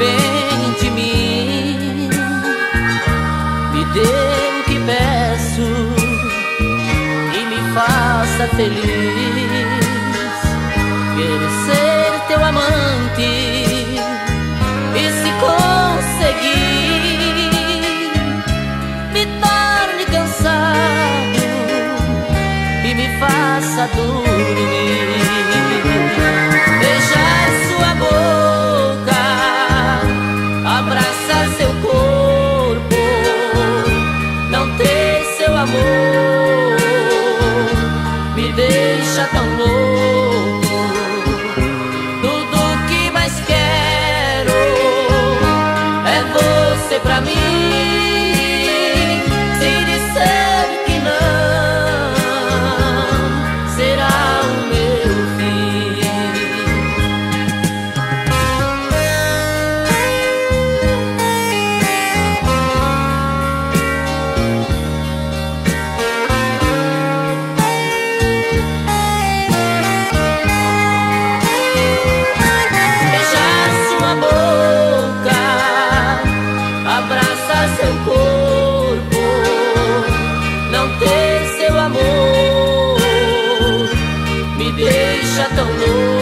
bem de mim, me dê o que peço e me faça feliz. Quero ser teu amante e se conseguir me torne cansado e me faça dormir. Beijar sua boca, abraçar seu corpo, não ter seu amor me deixa tão louco. Tudo que mais quero é você pra mim. Se disser que não, será o meu fim. Me deixa tão louco.